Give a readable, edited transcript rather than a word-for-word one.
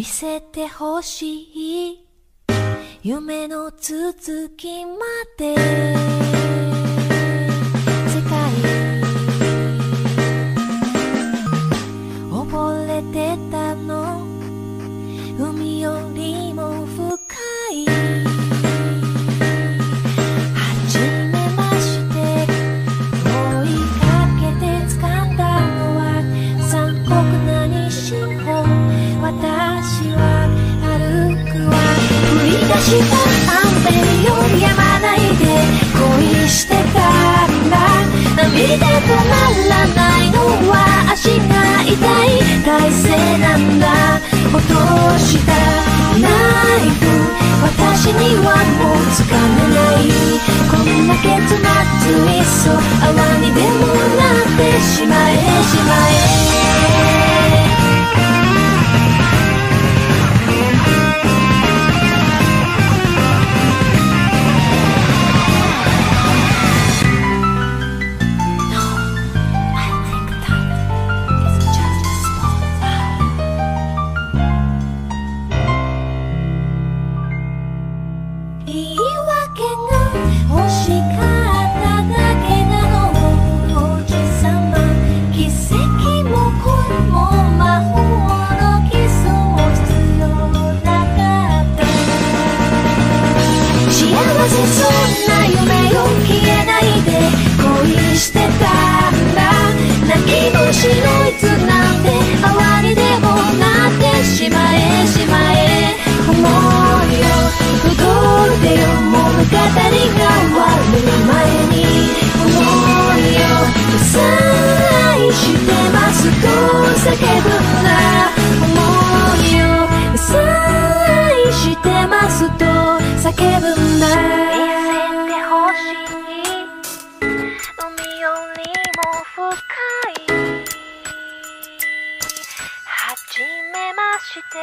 見せてほしい夢の続きまで世界溺れてたの海よりも深い初めまして追いかけて掴んだのは残酷な日本私は歩くわ降り出した雨よりやまないで恋してたんだ涙とならないのは足が痛い体勢なんだ落としたナイフ私にはもうつかめないこんな結末いっそ泡にでもなってしまえしまえ初めまして